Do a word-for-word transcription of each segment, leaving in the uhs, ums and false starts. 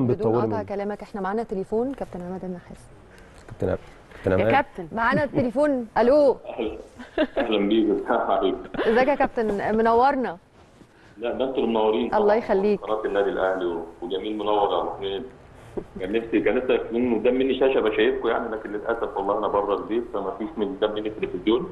بدون قطع كلامك، احنا معانا تليفون كابتن عماد النحاس. كابتن عماد يا كابتن معانا التليفون. الو اهلا بيك. ازيك يا كابتن، منورنا. لا ده انتوا اللي منورين. الله يخليك. قناه النادي الاهلي وجميل منور يا ابو حميد. كان نفسي كان نفسي من قدام مني شاشه بشايفكم يعني، لكن للاسف والله انا بره البيت فما فيش من قدام مني تلفزيون،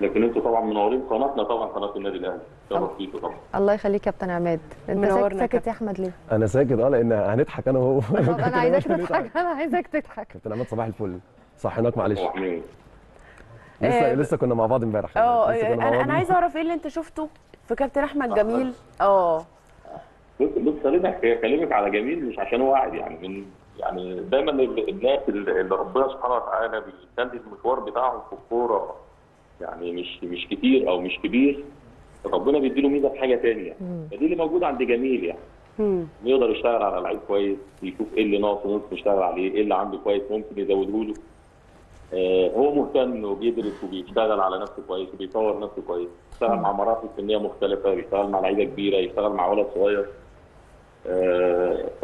لكن انتوا طبعا منورين قناتنا، طبعا قناه النادي الاهلي. شرف ليكوا طبعا. الله يخليك يا كابتن عماد. انت ساكت يا احمد ليه؟ انا ساكت اه لان هنضحك انا وهو. انا عايزاك تضحك، انا عايزاك تضحك. كابتن عماد صباح الفل. صحيناك معلش. لسه لسه كنا مع بعض امبارح. اه انا انا عايزه اعرف ايه اللي انت شفته في كابتن احمد جميل. اه بص انا هكلمك على جميل مش عشان هو قاعد يعني من يعني دايما الناس اللي ربنا سبحانه وتعالى بيخلي المشوار بتاعهم في الكوره يعني مش مش كتير او مش كبير، ربنا بيديله ميزه في حاجه ثانيه، فدي اللي موجوده عند جميل يعني. يقدر يشتغل على لعيب كويس، يشوف ايه اللي ناقصه ممكن يشتغل عليه، ايه اللي عنده كويس ممكن يزوده له. هو مهتم وبيدرس وبيشتغل على نفسه كويس وبيطور نفسه كويس، بيشتغل مع مراحل سنيه مختلفه، بيشتغل مع لعيبه كبيره، يشتغل مع ولد صغير.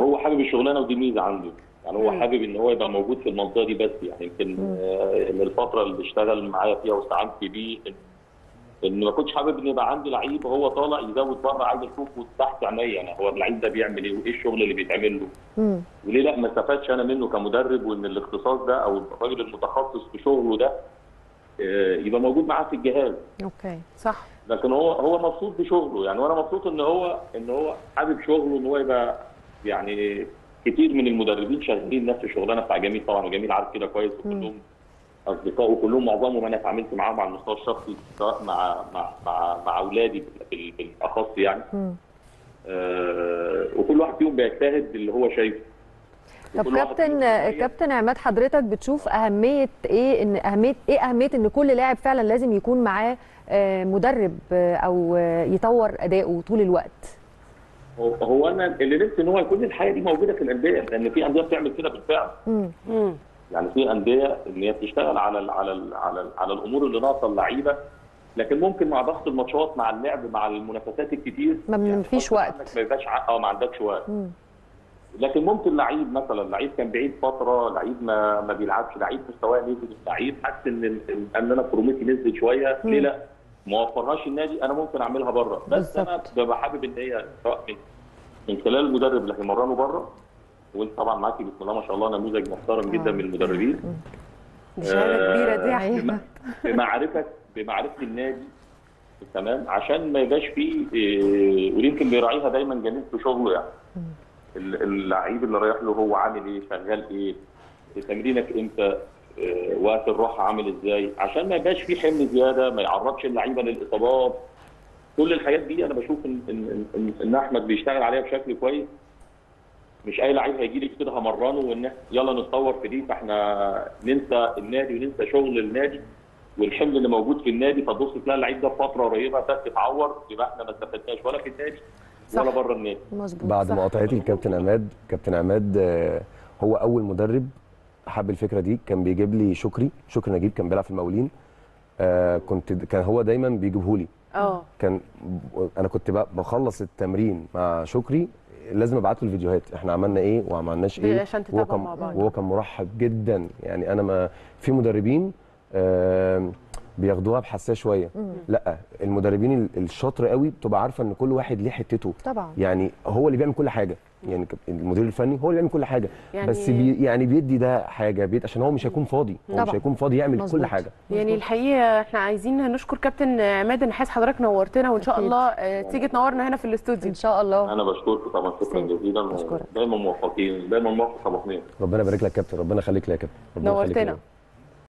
هو حابب الشغلانه ودي ميزه عنده، يعني هو حابب ان هو يبقى موجود في المنطقه دي بس يعني. يمكن الفتره اللي اشتغل معايا فيها واستعنت بيه ان ما كنتش حابب ان يبقى عندي لعيب هو طالع يزود بره، عايز اشوفه تحت عينيا انا هو اللعيب ده بيعمل ايه وايه الشغل اللي بيتعمل له. وليه لا ما استفادش انا منه كمدرب، وان الاختصاص ده او الراجل المتخصص في شغله ده يبقى موجود معاه في الجهاز. اوكي صح. لكن هو هو مبسوط بشغله يعني، وانا مبسوط ان هو ان هو حابب شغله، ان هو يبقى يعني كتير من المدربين شغالين نفس الشغلانه بتاع جميل طبعا، وجميل عارف كده كويس، وكلهم اصدقائه وكلهم معظمهم انا اتعاملت معاهم على المستوى الشخصي سواء مع مع مع مع اولادي بالاخص يعني. آه وكل واحد فيهم بيجتهد اللي هو شايفه. طب كابتن كابتن عماد حضرتك بتشوف اهميه ايه، ان اهميه ايه اهميه ان كل لاعب فعلا لازم يكون معاه مدرب او يطور اداؤه طول الوقت؟ هو انا اللي نفسي ان هو يكون الحاجه دي موجوده في الانديه، لان في انديه بتعمل كده بالفعل. امم يعني في انديه ان هي بتشتغل على ال على ال على ال على الامور اللي ناقصه اللعيبه، لكن ممكن مع ضغط الماتشات مع اللعب مع المنافسات الكتير ما فيش وقت، ما يبقاش اه ما عندكش وقت. مم. لكن ممكن لعيب مثلا لعيب كان بعيد فتره، لعيب ما ما بيلعبش، لعيب مستواه نزل، لعيب حاسس ان ان انا بروميتي نزلت شويه، ليه لا؟ ما وفرهاش النادي، انا ممكن اعملها بره، بس انا ببقى حابب ان هي سواء من من خلال المدرب اللي هيمرنه بره، وانت طبعا معاكي بسم الله ما شاء الله نموذج محترم جدا من المدربين. دي شهاده كبيره دي يا عماد. بمعرفه بمعرفه النادي تمام، عشان ما يبقاش فيه إيه، ويمكن بيراعيها دايما جميل في شغله يعني. اللعيب اللي رايح له هو عامل ايه؟ شغال ايه؟ تمرينك امتى؟ إيه، وقت الراحه عامل ازاي؟ عشان ما يبقاش فيه حمل زياده، ما يعرضش اللعيبه للاصابات. كل الحاجات دي انا بشوف ان ان ان, إن احمد بيشتغل عليها بشكل كويس. مش اي لعيب هيجي لك كده همرنه وان يلا نتطور في دي، فاحنا ننسى النادي وننسى شغل النادي والحمل اللي موجود في النادي، فتبص تلاقي اللعيب ده فتره قريبه بس اتعور، يبقى احنا ما استفدناش ولا في النادي ولا بره النادي. مظبوط. بعد مقاطعتي لكابتن عماد، كابتن عماد هو اول مدرب حب الفكره دي، كان بيجيب لي شكري شكري نجيب، كان بيلعب في المقاولين. آه كنت كان هو دايما بيجيبه لي. اه كان انا كنت بخلص التمرين مع شكري لازم ابعت له الفيديوهات احنا عملنا ايه وما عملناش ايه، عشان تتابعوا مع بعض. وهو كان مرحب جدا يعني. انا ما في مدربين آه بياخدوها بحساسيه شويه، لا المدربين الشاطر قوي بتبقى عارفه ان كل واحد ليه حتته طبعا، يعني هو اللي بيعمل كل حاجه يعني، المدير الفني هو اللي بيعمل كل حاجه يعني، بس بي يعني بيدي ده حاجه بيد عشان هو مش هيكون فاضي، هو طبعا. مش هيكون فاضي يعمل مزبوط. كل حاجه مزبوط. يعني الحقيقه احنا عايزين نشكر كابتن عماد النحاس، حضرتك نورتنا وان شاء الله أكيد. تيجي تنورنا هنا في الاستوديو ان شاء الله. انا بشكرك طبعا، شكرا جزيلا، دايما موفقين دايما موفق. ربنا يبارك لك يا كابتن، ربنا يخليك لي يا كابتن، نورتنا.